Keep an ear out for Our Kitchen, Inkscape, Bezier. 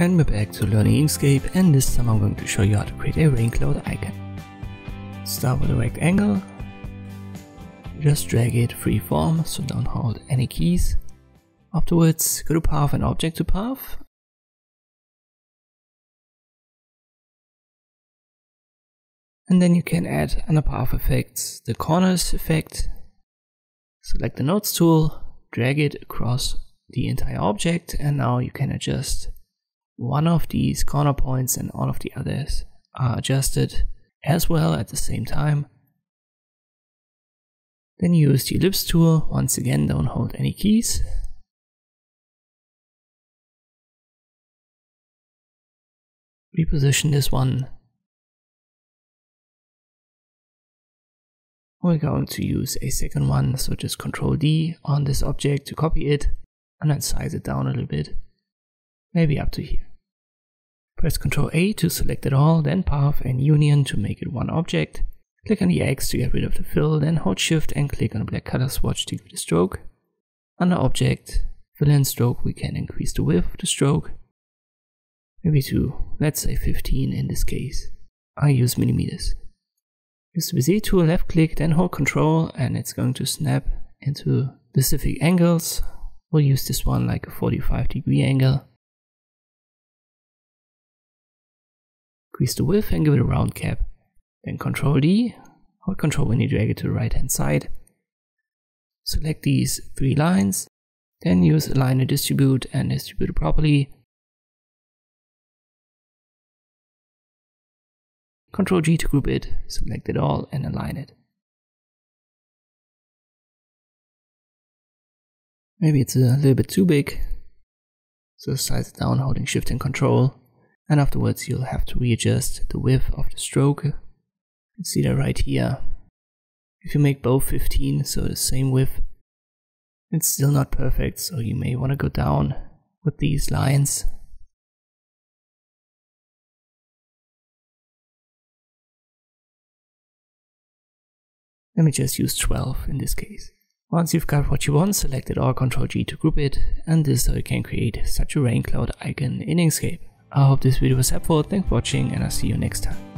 and we're back to learning Inkscape, and this time I'm going to show you how to create a rain cloud icon. Start with a rectangle, just drag it freeform, so don't hold any keys. Afterwards, go to path and object to path. And then you can add under path effects the corners effect. Select the nodes tool, drag it across the entire object, and now you can adjust one of these corner points, and all of the others are adjusted as well at the same time. Then use the ellipse tool. Once again, don't hold any keys. Reposition this one. We're going to use a second one, so just Ctrl D on this object to copy it, and then size it down a little bit, maybe up to here. Press Ctrl A to select it all, then Path and Union to make it one object. Click on the X to get rid of the fill, then hold Shift and click on the black color swatch to give the stroke. Under Object, Fill and Stroke, we can increase the width of the stroke, maybe to, let's say 15 in this case. I use millimeters. Use the Bezier tool, left click, then hold Ctrl, and it's going to snap into specific angles. We'll use this one like a 45-degree angle. Increase the width and give it a round cap. Then Ctrl D, hold Ctrl when you drag it to the right hand side. Select these three lines, then use Align to distribute and distribute it properly. Ctrl G to group it, select it all and align it. Maybe it's a little bit too big, so size it down holding Shift and Ctrl, and afterwards you'll have to readjust the width of the stroke. You can see that right here. If you make both 15, so the same width, it's still not perfect, so you may want to go down with these lines. Let me just use 12 in this case. Once you've got what you want, select it all, Ctrl G to group it, and this is how you can create such a rain cloud icon in Inkscape. I hope this video was helpful, thanks for watching, and I'll see you next time.